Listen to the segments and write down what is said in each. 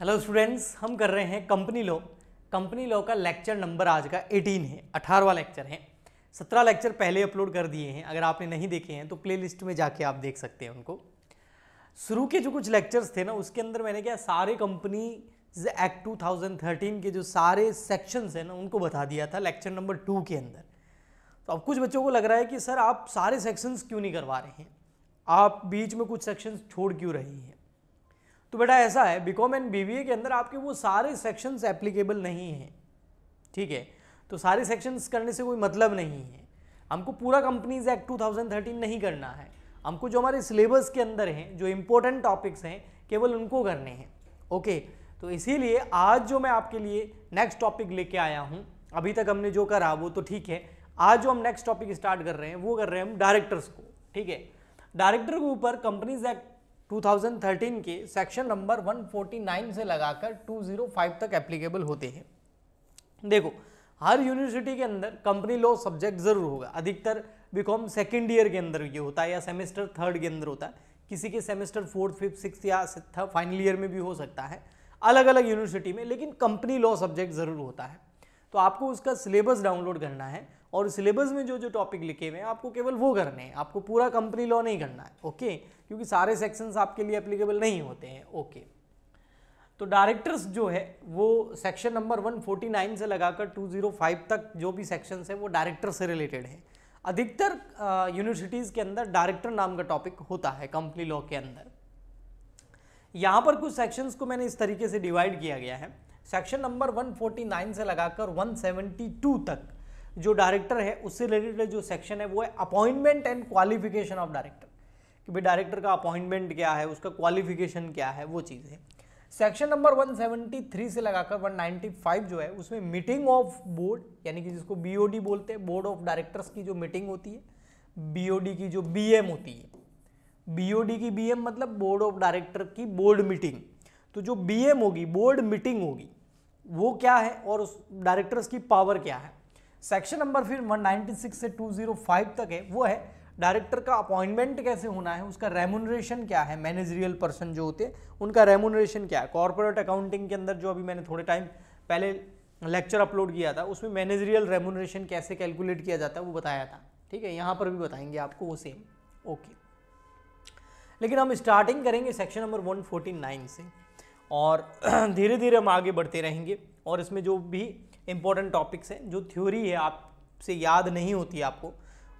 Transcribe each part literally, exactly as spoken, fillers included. Hello students, हम कर रहे हैं कंपनी लॉ। कंपनी लॉ का लेक्चर नंबर आज का अठारह है, अठारहवां लेक्चर है। सत्रह लेक्चर पहले अपलोड कर दिए हैं, अगर आपने नहीं देखे हैं तो प्लेलिस्ट में जाके आप देख सकते हैं उनको। शुरू के जो कुछ लेक्चर्स थे ना, उसके अंदर मैंने क्या सारे कंपनीज एक्ट दो हज़ार तेरह के जो सारे सेक्शंस हैं ना उनको बता दिया था लेक्चर नंबर टू के अंदर। तो अब कुछ बच्चों को लग रहा है कि सर आप सारे सेक्शंस क्यों नहीं करवा रहे हैं, आप बीच में कुछ सेक्शंस छोड़ क्यों रहे हैं। तो बेटा ऐसा है, बीकॉम एंड बीबीए के अंदर आपके वो सारे सेक्शंस एप्लीकेबल नहीं हैं, ठीक है। तो सारे सेक्शंस करने से कोई मतलब नहीं है। हमको पूरा कंपनीज एक्ट दो हज़ार तेरह नहीं करना है, हमको जो हमारे सिलेबस के अंदर हैं जो इम्पोर्टेंट टॉपिक्स हैं केवल उनको करने हैं। ओके, तो इसीलिए आज जो मैं आपके लिए नेक्स्ट टॉपिक लेके आया हूँ, अभी तक हमने जो करा वो तो ठीक है, आज जो हम नेक्स्ट टॉपिक स्टार्ट कर रहे हैं वो कर रहे हैं हम डायरेक्टर्स को, ठीक है। डायरेक्टर के ऊपर कंपनीज एक्ट दो हज़ार तेरह के सेक्शन नंबर एक सौ उनचास से लगाकर दो सौ पाँच तक एप्लीकेबल होते हैं। देखो, हर यूनिवर्सिटी के अंदर कंपनी लॉ सब्जेक्ट ज़रूर होगा, अधिकतर बीकॉम सेकेंड ईयर के अंदर ये होता है या सेमेस्टर थर्ड के अंदर होता है, किसी के सेमेस्टर फोर्थ फिफ्थ सिक्स या फाइनल ईयर में भी हो सकता है, अलग अलग यूनिवर्सिटी में, लेकिन कंपनी लॉ सब्जेक्ट ज़रूर होता है। तो आपको उसका सिलेबस डाउनलोड करना है और सिलेबस में जो जो टॉपिक लिखे हुए हैं आपको केवल वो करने हैं, आपको पूरा कंपनी लॉ नहीं करना है। ओके, क्योंकि सारे सेक्शंस आपके लिए एप्लीकेबल नहीं होते हैं। ओके, तो डायरेक्टर्स जो है वो सेक्शन नंबर एक सौ उनचास से लगाकर दो सौ पाँच तक जो भी सेक्शंस है वो डायरेक्टर से रिलेटेड है। अधिकतर यूनिवर्सिटीज़ के अंदर डायरेक्टर नाम का टॉपिक होता है कंपनी लॉ के अंदर। यहाँ पर कुछ सेक्शंस को मैंने इस तरीके से डिवाइड किया गया है। सेक्शन नंबर एक सौ उनचास से लगाकर एक सौ बहत्तर तक जो डायरेक्टर है उससे रिलेटेड जो सेक्शन है वो है appointment and qualification of director, कि भाई डायरेक्टर का अपॉइंटमेंट क्या है, उसका क्वालिफिकेशन क्या है, वो चीज़ है। सेक्शन नंबर एक सौ तिहत्तर से लगाकर एक सौ पचानवे जो है उसमें मीटिंग ऑफ बोर्ड, यानी कि जिसको बीओडी बोलते हैं, बोर्ड ऑफ डायरेक्टर्स की जो मीटिंग होती है, बीओडी की जो बीएम होती है, बीओडी की बीएम मतलब बोर्ड ऑफ डायरेक्टर की बोर्ड मीटिंग। तो जो बीएम होगी, बोर्ड मीटिंग होगी, वो क्या है और उस डायरेक्टर्स की पावर क्या है। सेक्शन नंबर फिर एक सौ छियानवे से दो सौ पाँच तक है, वो है डायरेक्टर का अपॉइंटमेंट कैसे होना है, उसका रेमुनरेशन क्या है, मैनेजरियल पर्सन जो होते हैं उनका रेमुनरेशन क्या है। कॉर्पोरेट अकाउंटिंग के अंदर जो अभी मैंने थोड़े टाइम पहले लेक्चर अपलोड किया था उसमें मैनेजरियल रेमुनरेशन कैसे कैलकुलेट किया जाता है वो बताया था, ठीक है। यहाँ पर भी बताएंगे आपको वो सेम। ओके, लेकिन हम स्टार्टिंग करेंगे सेक्शन नंबर एक सौ उनचास से और धीरे धीरे हम आगे बढ़ते रहेंगे और इसमें जो भी इम्पॉर्टेंट टॉपिक्स हैं, जो थ्योरी है आपसे याद नहीं होती आपको,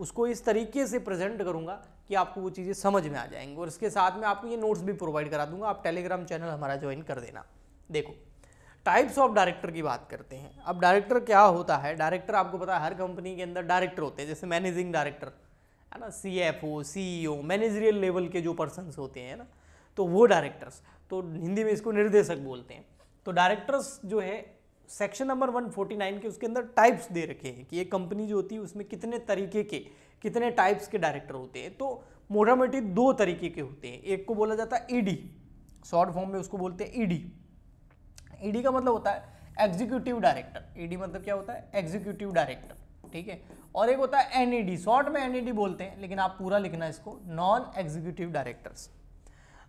उसको इस तरीके से प्रेजेंट करूंगा कि आपको वो चीज़ें समझ में आ जाएंगी और इसके साथ में आपको ये नोट्स भी प्रोवाइड करा दूंगा। आप टेलीग्राम चैनल हमारा ज्वाइन कर देना। देखो, टाइप्स ऑफ डायरेक्टर की बात करते हैं। अब डायरेक्टर क्या होता है, डायरेक्टर आपको पता है हर कंपनी के अंदर डायरेक्टर होते हैं, जैसे मैनेजिंग डायरेक्टर है ना, C F O, C E O, managerial level के जो पर्सनस होते हैं ना, तो वो डायरेक्टर्स, तो हिंदी में इसको निर्देशक बोलते हैं। तो डायरेक्टर्स जो है सेक्शन नंबर एक सौ उनचास के उसके अंदर टाइप्स दे रखे हैं कि ये कंपनी जो होती है उसमें कितने तरीके के, कितने टाइप्स के डायरेक्टर होते हैं। तो मोटा मोटी दो तरीके के होते हैं, एक को बोला जाता है ईडी, शॉर्ट फॉर्म में उसको बोलते हैं ईडी। ईडी का मतलब होता है एग्जीक्यूटिव डायरेक्टर, ईडी मतलब क्या होता है, एग्जीक्यूटिव डायरेक्टर, ठीक है। और एक होता है एनईडी, शॉर्ट में एनईडी बोलते हैं, लेकिन आप पूरा लिखना इसको नॉन एग्जीक्यूटिव डायरेक्टर्स।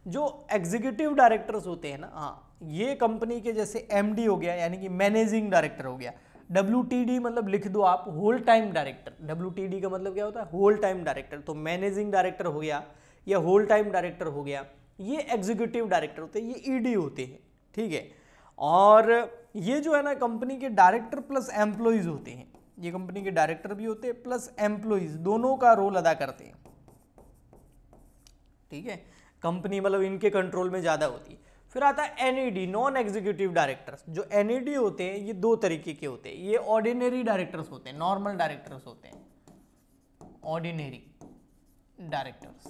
जो एग्जीक्यूटिव डायरेक्टर्स होते हैं ना, हाँ, ये कंपनी के जैसे एमडी हो गया यानी कि मैनेजिंग डायरेक्टर हो गया, डब्ल्यूटीडी मतलब लिख दो आप होल टाइम डायरेक्टर, डब्ल्यूटीडी का मतलब क्या होता है, होल टाइम डायरेक्टर। तो मैनेजिंग डायरेक्टर हो गया या होल टाइम डायरेक्टर हो गया, ये एग्जीक्यूटिव डायरेक्टर होते हैं, ये ईडी होते हैं, ठीक है। और ये जो है ना कंपनी के डायरेक्टर प्लस एम्प्लॉइज होते हैं, ये कंपनी के डायरेक्टर भी होते हैं प्लस एम्प्लॉइज, दोनों का रोल अदा करते हैं, ठीक है। कंपनी मतलब इनके कंट्रोल में ज़्यादा होती है। फिर आता है एनईडी, नॉन एग्जीक्यूटिव डायरेक्टर्स। जो एनईडी होते हैं ये दो तरीके के होते हैं, ये ऑर्डिनरी डायरेक्टर्स होते हैं, नॉर्मल डायरेक्टर्स होते हैं, ऑर्डिनरी डायरेक्टर्स।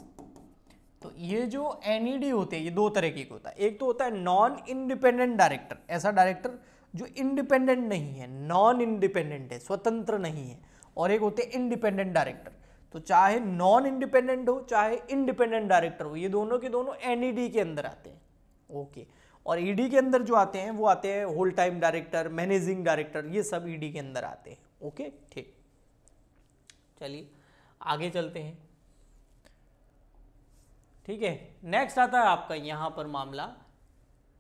तो ये जो एनईडी होते हैं ये दो तरीके के होता है, एक तो होता है नॉन इंडिपेंडेंट डायरेक्टर, ऐसा डायरेक्टर जो इंडिपेंडेंट नहीं है, नॉन इंडिपेंडेंट है, स्वतंत्र नहीं है, और एक होते हैं इंडिपेंडेंट डायरेक्टर। तो चाहे नॉन इंडिपेंडेंट हो चाहे इंडिपेंडेंट डायरेक्टर हो, ये दोनों के दोनों एनईडी के अंदर आते हैं। ओके, और ईडी के अंदर जो आते हैं वो आते हैं whole time director, managing director, ये सब ईडी के अंदर आते हैं। ओके, ठीक, चलिए आगे चलते हैं, ठीक है। नेक्स्ट आता है आपका यहाँ पर मामला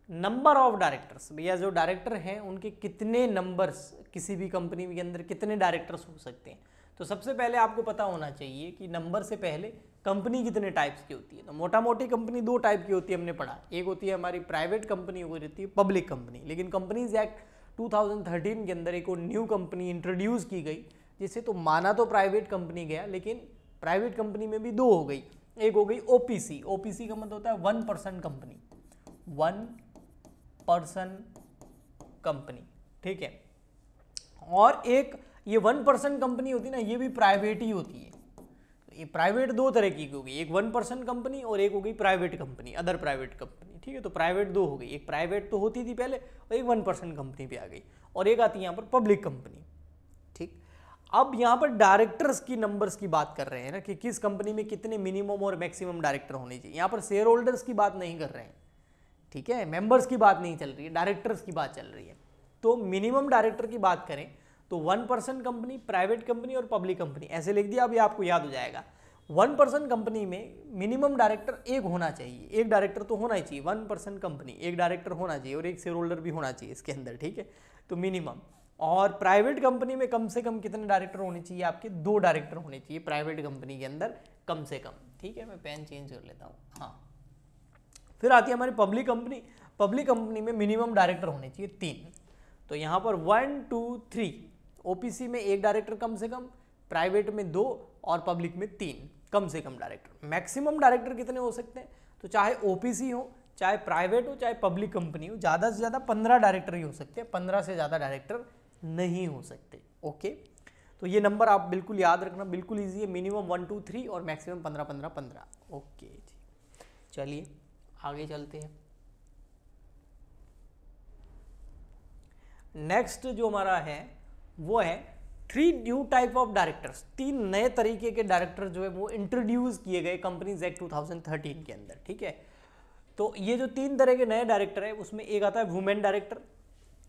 नंबर ऑफ डायरेक्टर्स, भैया जो डायरेक्टर हैं उनके कितने नंबर्स, किसी भी कंपनी के अंदर कितने डायरेक्टर्स हो सकते हैं। तो सबसे पहले आपको पता होना चाहिए कि नंबर से पहले कंपनी कितने टाइप्स की होती है। तो मोटा मोटी कंपनी दो टाइप की होती है, हमने पढ़ा। एक होती है हमारी प्राइवेट कंपनी, हो रहती है पब्लिक कंपनी। लेकिन companies act two thousand thirteen के अंदर एक न्यू कंपनी इंट्रोड्यूस की गई, जिसे तो माना तो प्राइवेट कंपनी गया, लेकिन प्राइवेट कंपनी में भी दो हो गई। एक हो गई ओपीसी। ओपीसी का मतलब होता है one person company, one person company, ठीक है। और एक ये वन पर्सन कंपनी होती है ना, ये भी प्राइवेट ही होती है। ये प्राइवेट दो तरह की हो गई, एक वन पर्सन कंपनी और एक हो गई private company, other private company, ठीक है। तो प्राइवेट दो हो गई, एक प्राइवेट तो होती थी पहले और एक वन पर्सन कंपनी भी आ गई, और एक आती है यहाँ पर पब्लिक कंपनी, ठीक। अब यहाँ पर डायरेक्टर्स की नंबर्स की बात कर रहे हैं ना, कि किस कंपनी में कितने मिनिमम और मैक्सिमम डायरेक्टर होने चाहिए। यहाँ पर शेयर होल्डर्स की बात नहीं कर रहे हैं, ठीक है, मेंबर्स की बात नहीं चल रही है, डायरेक्टर्स की बात चल रही है। तो मिनिमम डायरेक्टर की बात करें तो one person company, private company और पब्लिक कंपनी ऐसे लिख दिया, अभी आपको याद हो जाएगा। वन पर्सन कंपनी में मिनिमम डायरेक्टर एक होना चाहिए, एक डायरेक्टर तो होना ही चाहिए। वन पर्सन कंपनी एक डायरेक्टर होना चाहिए और एक शेयर होल्डर भी होना चाहिए इसके अंदर, ठीक है। तो मिनिमम। और प्राइवेट कंपनी में कम से कम कितने डायरेक्टर होने चाहिए? आपके दो डायरेक्टर होने चाहिए प्राइवेट कंपनी के अंदर कम से कम, ठीक है। मैं पेन चेंज कर लेता हूँ, हाँ। फिर आती है हमारी पब्लिक कंपनी। पब्लिक कंपनी में मिनिमम डायरेक्टर होने चाहिए तीन। तो यहाँ पर वन टू थ्री, ओपीसी में एक डायरेक्टर कम से कम, प्राइवेट में दो और पब्लिक में तीन कम से कम डायरेक्टर। मैक्सिमम डायरेक्टर कितने हो सकते हैं? तो चाहे ओपीसी हो, चाहे प्राइवेट हो, चाहे पब्लिक कंपनी हो, ज़्यादा से ज़्यादा पंद्रह डायरेक्टर ही हो सकते हैं, पंद्रह से ज़्यादा डायरेक्टर नहीं हो सकते, ओके। तो ये नंबर आप बिल्कुल याद रखना, बिल्कुल ईजी है। मिनिमम वन टू थ्री और मैक्सिमम पंद्रह पंद्रह पंद्रह ओके जी। चलिए आगे चलते हैं। नेक्स्ट जो हमारा है वो है three new type of directors. तीन नए तरीके के डायरेक्टर जो है वो इंट्रोड्यूस किए गए companies act two thousand thirteen के अंदर, ठीक है। तो ये जो तीन तरह के नए डायरेक्टर है उसमें एक आता है वुमेन डायरेक्टर।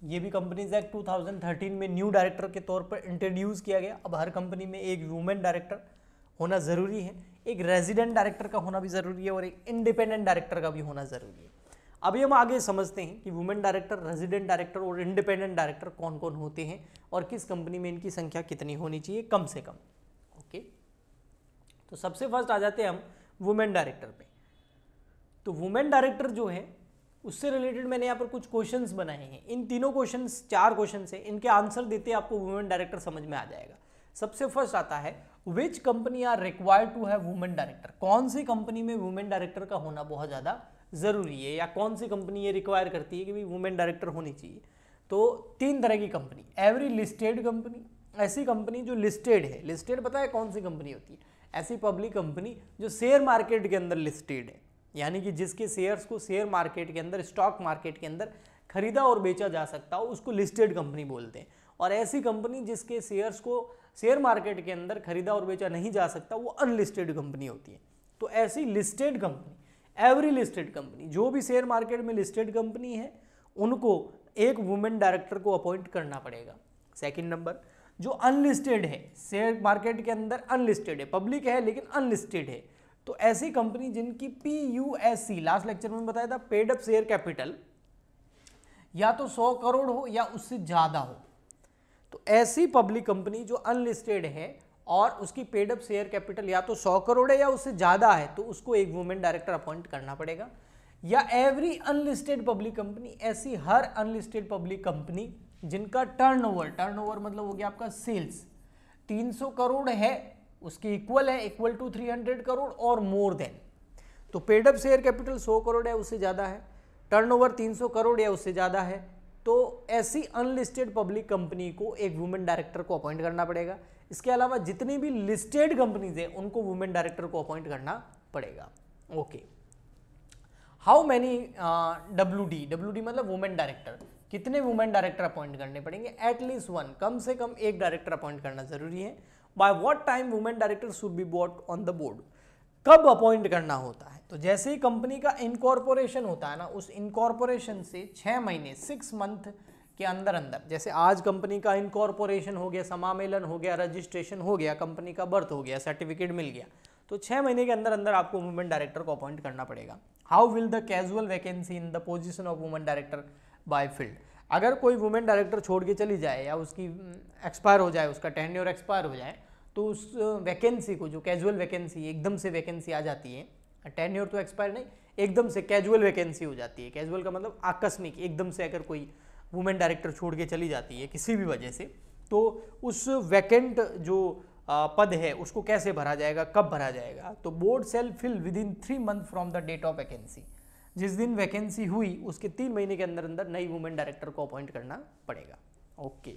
ये भी companies act two thousand thirteen में न्यू डायरेक्टर के तौर पर इंट्रोड्यूस किया गया। अब हर कंपनी में एक वुमेन डायरेक्टर होना ज़रूरी है, एक रेजिडेंट डायरेक्टर का होना भी ज़रूरी है और एक इंडिपेंडेंट डायरेक्टर का भी होना ज़रूरी है। अभी हम आगे समझते हैं कि वुमेन डायरेक्टर, रेजिडेंट डायरेक्टर और इंडिपेंडेंट डायरेक्टर कौन कौन होते हैं और किस कंपनी में इनकी संख्या कितनी होनी चाहिए कम से कम, ओके। तो सबसे फर्स्ट आ जाते हैं हम वुमेन डायरेक्टर पे। तो वुमेन डायरेक्टर जो है उससे रिलेटेड मैंने यहाँ पर कुछ क्वेश्चंस बनाए हैं। इन तीनों क्वेश्चंस, चार क्वेश्चंस हैं, इनके आंसर देते आपको वुमेन डायरेक्टर समझ में आ जाएगा। सबसे फर्स्ट आता है which company are required to have women director. कौन सी कंपनी में वुमेन डायरेक्टर का होना बहुत ज़्यादा ज़रूरी है या कौन सी कंपनी ये रिक्वायर करती है कि भाई वुमेन डायरेक्टर होनी चाहिए। तो तीन तरह की कंपनी। एवरी लिस्टेड कंपनी, ऐसी कंपनी जो लिस्टेड है। लिस्टेड पता है कौन सी कंपनी होती है? ऐसी पब्लिक कंपनी जो शेयर मार्केट के अंदर लिस्टेड है, यानी कि जिसके शेयर्स को शेयर मार्केट के अंदर, स्टॉक मार्केट के अंदर खरीदा और बेचा जा सकता हो, उसको लिस्टेड कंपनी बोलते हैं। और ऐसी कंपनी जिसके शेयर्स को शेयर मार्केट के अंदर खरीदा और बेचा नहीं जा सकता वो अनलिस्टेड कंपनी होती है। तो ऐसी listed company, every listed company, जो भी शेयर मार्केट में लिस्टेड कंपनी है उनको एक वुमेन डायरेक्टर को अपॉइंट करना पड़ेगा। सेकंड नंबर, जो अनलिस्टेड है, शेयर मार्केट के अंदर अनलिस्टेड है, पब्लिक है लेकिन अनलिस्टेड है, तो ऐसी कंपनी जिनकी P U S C, last lecture में बताया था, पेड अप शेयर कैपिटल या तो सौ करोड़ हो या उससे ज़्यादा हो, तो ऐसी पब्लिक कंपनी जो अनलिस्टेड है और उसकी पेड अप शेयर कैपिटल या तो सौ करोड़ है या उससे ज़्यादा है, तो उसको एक वुमेन डायरेक्टर अपॉइंट करना पड़ेगा। या एवरी अनलिस्टेड पब्लिक कंपनी, ऐसी हर अनलिस्टेड पब्लिक कंपनी जिनका टर्नओवर, टर्नओवर मतलब हो गया आपका सेल्स, तीन सौ करोड़ है, उसकी इक्वल है, इक्वल टू तीन सौ करोड़ और मोर देन, तो पेड अप शेयर कैपिटल सौ करोड़ है उससे ज़्यादा है, टर्नओवर तीन सौ करोड़ या उससे ज़्यादा है, तो ऐसी अनलिस्टेड पब्लिक कंपनी को एक वुमेन डायरेक्टर को अपॉइंट करना पड़ेगा। इसके अलावा जितनी भी लिस्टेड कंपनीज हैं उनको वुमेन डायरेक्टर को अपॉइंट करना पड़ेगा, okay. How many W D, W D मतलब वुमेन डायरेक्टर, कितने वुमेन डायरेक्टर अपॉइंट करने पड़ेंगे? एटलीस्ट वन, कम से कम एक डायरेक्टर अपॉइंट करना जरूरी है। By what time women director should be bot on the board, कब अपॉइंट करना होता है? तो जैसे ही कंपनी का इनकॉर्पोरेशन होता है ना, उस इनकॉर्पोरेशन से छः महीने, सिक्स मंथ के अंदर अंदर, जैसे आज कंपनी का इनकॉर्पोरेशन हो गया, समामेलन हो गया, रजिस्ट्रेशन हो गया, कंपनी का बर्थ हो गया, सर्टिफिकेट मिल गया, तो छः महीने के अंदर अंदर आपको वुमेन डायरेक्टर को अपॉइंट करना पड़ेगा। How will the casual vacancy in the position of women director be filled, अगर कोई वुमेन डायरेक्टर छोड़ के चली जाए या उसकी एक्सपायर हो जाए, उसका टेन्योर एक्सपायर हो जाए, तो उस वैकेंसी को जो कैजुअल वैकेंसी एकदम से वैकेंसी आ जाती है, टेन्योर तो एक्सपायर नहीं, एकदम से कैजुअल वैकेंसी हो जाती है। कैजुअल का मतलब आकस्मिक, एकदम से अगर कोई वुमेन डायरेक्टर छोड़ के चली जाती है किसी भी वजह से, तो उस वैकेंट जो पद है उसको कैसे भरा जाएगा, कब भरा जाएगा। तो board shall fill within three month from the date of vacancy, जिस दिन वैकेंसी हुई उसके तीन महीने के अंदर अंदर नई वुमेन डायरेक्टर को अपॉइंट करना पड़ेगा। ओके,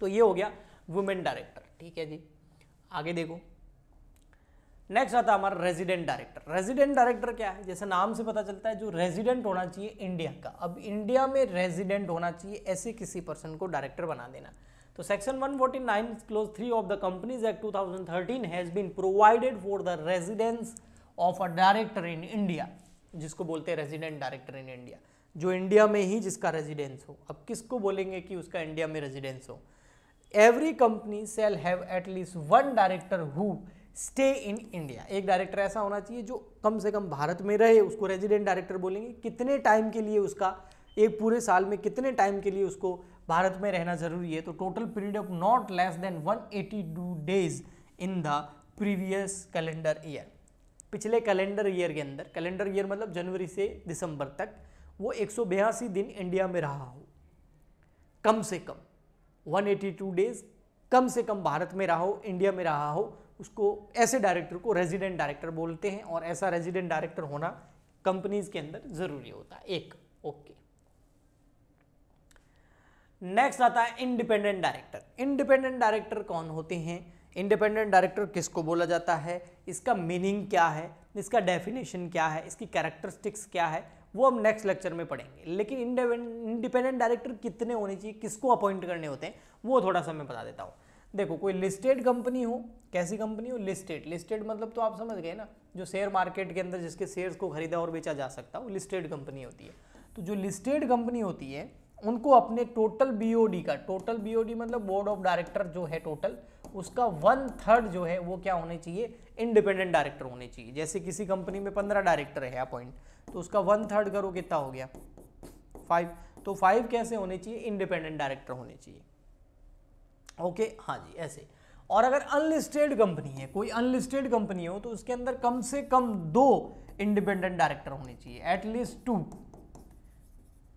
तो ये हो गया वुमेन डायरेक्टर, ठीक है जी। आगे देखो, नेक्स्ट आता है हमारा रेजिडेंट डायरेक्टर। रेजिडेंट डायरेक्टर क्या है, जैसे नाम से पता चलता है जो रेजिडेंट होना चाहिए इंडिया का। अब इंडिया में रेजिडेंट होना चाहिए, ऐसे किसी पर्सन को डायरेक्टर बना देना। तो section one forty nine clause three of the companies act two thousand thirteen has been provided for the residence of a director in India, जिसको बोलते हैं रेजिडेंट डायरेक्टर इन इंडिया, जो इंडिया में ही जिसका रेजिडेंस हो। अब किसको बोलेंगे कि उसका इंडिया में रेजिडेंस हो। Every company shall have at least one director who stay in India, एक डायरेक्टर ऐसा होना चाहिए जो कम से कम भारत में रहे, उसको रेजिडेंट डायरेक्टर बोलेंगे। कितने टाइम के लिए उसका, एक पूरे साल में कितने टाइम के लिए उसको भारत में रहना जरूरी है, तो total period of not less than one eighty two days in the previous calendar year, पिछले कैलेंडर ईयर के अंदर, कैलेंडर ईयर मतलब जनवरी से दिसंबर तक वो एक सौ बयासी दिन इंडिया में रहा हो, कम से कम वन एटी टू डेज कम से कम भारत में रहा हो, इंडिया में रहा हो, उसको, ऐसे डायरेक्टर को रेजिडेंट डायरेक्टर बोलते हैं। और ऐसा रेजिडेंट डायरेक्टर होना कंपनीज के अंदर जरूरी होता है, एक। ओके, नेक्स्ट आता है इंडिपेंडेंट डायरेक्टर। इंडिपेंडेंट डायरेक्टर कौन होते हैं, इंडिपेंडेंट डायरेक्टर किसको बोला जाता है, इसका मीनिंग क्या है, इसका डेफिनेशन क्या है, इसकी कैरेक्टरिस्टिक्स क्या है, वो हम नेक्स्ट लेक्चर में पढ़ेंगे। लेकिन इंडिपेंडेंट डायरेक्टर कितने होने चाहिए, किसको अपॉइंट करने होते हैं, वो थोड़ा सा मैं बता देता हूँ। देखो, कोई लिस्टेड कंपनी हो, कैसी कंपनी हो, लिस्टेड, लिस्टेड मतलब तो आप समझ गए ना, जो शेयर मार्केट के अंदर जिसके शेयर्स को खरीदा और बेचा जा सकता है, वो लिस्टेड कंपनी होती है। तो जो लिस्टेड कंपनी होती है उनको अपने टोटल बीओडी का, टोटल बीओडी मतलब बोर्ड ऑफ डायरेक्टर जो है टोटल, उसका वन थर्ड जो है वो क्या होने चाहिए, इंडिपेंडेंट डायरेक्टर होने चाहिए। जैसे किसी कंपनी में पंद्रह डायरेक्टर है अपॉइंट, तो उसका वन थर्ड करो कितना हो गया, फाइव। तो फाइव कैसे होने चाहिए, इंडिपेंडेंट डायरेक्टर होने चाहिए। ओके okay, हाँ जी, ऐसे। और अगर अनलिस्टेड कंपनी है, कोई अनलिस्टेड कंपनी हो, तो उसके अंदर कम से कम दो इंडिपेंडेंट डायरेक्टर होने चाहिए, एटलीस्ट टू।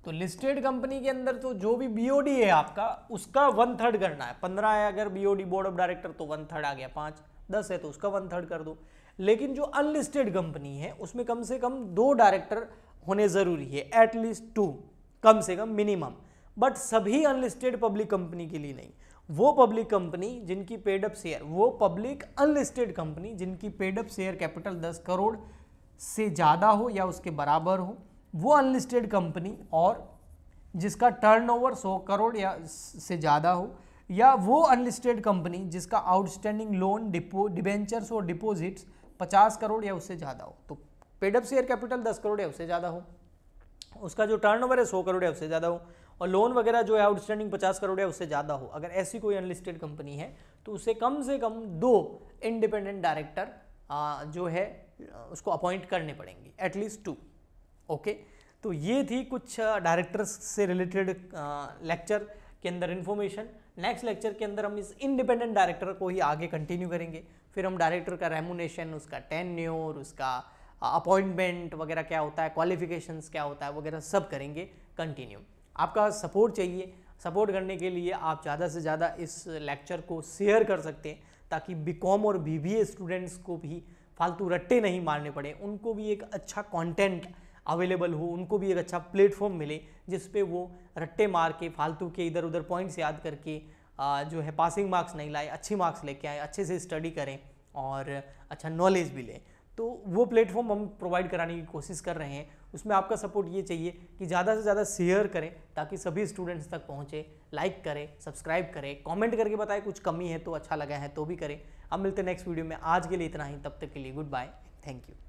तो लिस्टेड कंपनी के अंदर तो जो भी बीओडी है आपका, उसका वन थर्ड करना है। पंद्रह है अगर बीओडी बोर्ड ऑफ डायरेक्टर, तो वन थर्ड आ गया पाँच, दस है तो उसका वन थर्ड कर दो। लेकिन जो अनलिस्टेड कंपनी है उसमें कम से कम दो डायरेक्टर होने ज़रूरी है, एटलीस्ट टू, कम से कम मिनिमम। बट सभी अनलिस्टेड पब्लिक कंपनी के लिए नहीं, वो पब्लिक कंपनी जिनकी पेडअप शेयर, वो पब्लिक अनलिस्टेड कंपनी जिनकी पेडअप शेयर कैपिटल दस करोड़ से ज़्यादा हो या उसके बराबर हो, वो अनलिस्टेड कंपनी, और जिसका टर्नओवर सौ करोड़ या से ज़्यादा हो, या वो अनलिस्टेड कंपनी जिसका आउटस्टैंडिंग लोन, डिपो, डिबेंचर्स और डिपॉजिट्स पचास करोड़ या उससे ज़्यादा हो। तो पेडअप शेयर कैपिटल दस करोड़ या उससे ज़्यादा हो, उसका जो टर्नओवर है सौ करोड़ या उससे ज़्यादा हो, और लोन वगैरह जो है आउटस्टैंडिंग पचास करोड़ है उससे ज़्यादा हो। अगर ऐसी कोई अनलिस्टेड कंपनी है तो उसे कम से कम दो इंडिपेंडेंट डायरेक्टर जो है उसको अपॉइंट करने पड़ेंगे, एटलीस्ट टू। ओके, तो ये थी कुछ डायरेक्टर्स से रिलेटेड लेक्चर के अंदर इन्फॉर्मेशन। नेक्स्ट लेक्चर के अंदर हम इस इंडिपेंडेंट डायरेक्टर को ही आगे कंटिन्यू करेंगे। फिर हम डायरेक्टर का रेम्यूनरेशन, उसका टेन्योर, उसका अपॉइंटमेंट वगैरह क्या होता है, क्वालिफिकेशंस क्या होता है वगैरह सब करेंगे कंटिन्यू। आपका सपोर्ट चाहिए, सपोर्ट करने के लिए आप ज़्यादा से ज़्यादा इस लेक्चर को शेयर कर सकते हैं, ताकि बीकॉम और बीबीए स्टूडेंट्स को भी फालतू रट्टे नहीं मारने पड़े, उनको भी एक अच्छा कंटेंट अवेलेबल हो, उनको भी एक अच्छा प्लेटफॉर्म मिले जिस पे वो रट्टे मार के, फालतू के इधर उधर पॉइंट्स याद करके आ, जो है पासिंग मार्क्स नहीं लाए, अच्छे मार्क्स लेके आए, अच्छे से स्टडी करें और अच्छा नॉलेज भी लें। तो वो प्लेटफॉर्म हम प्रोवाइड कराने की कोशिश कर रहे हैं। उसमें आपका सपोर्ट ये चाहिए कि ज़्यादा से ज़्यादा शेयर करें ताकि सभी स्टूडेंट्स तक पहुँचे, लाइक करें, सब्सक्राइब करें, कमेंट करके बताएं कुछ कमी है तो, अच्छा लगा है तो भी करें। अब मिलते हैं नेक्स्ट वीडियो में, आज के लिए इतना ही, तब तक के लिए गुड बाय, थैंक यू।